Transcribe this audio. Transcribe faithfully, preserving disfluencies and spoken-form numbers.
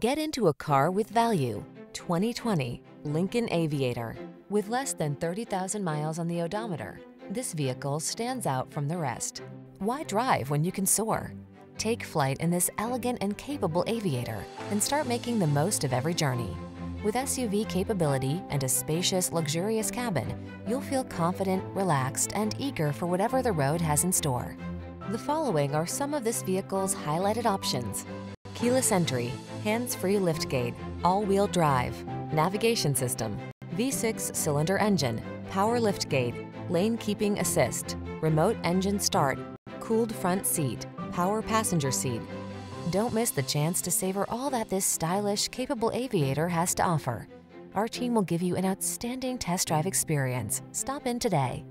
Get into a car with value. twenty twenty Lincoln Aviator. With less than thirty thousand miles on the odometer, this vehicle stands out from the rest. Why drive when you can soar? Take flight in this elegant and capable Aviator and start making the most of every journey. With S U V capability and a spacious, luxurious cabin, you'll feel confident, relaxed, and eager for whatever the road has in store. The following are some of this vehicle's highlighted options: keyless entry, hands-free liftgate, all-wheel drive, navigation system, V six cylinder engine, power liftgate, lane keeping assist, remote engine start, cooled front seat, power passenger seat. Don't miss the chance to savor all that this stylish, capable Aviator has to offer. Our team will give you an outstanding test drive experience. Stop in today.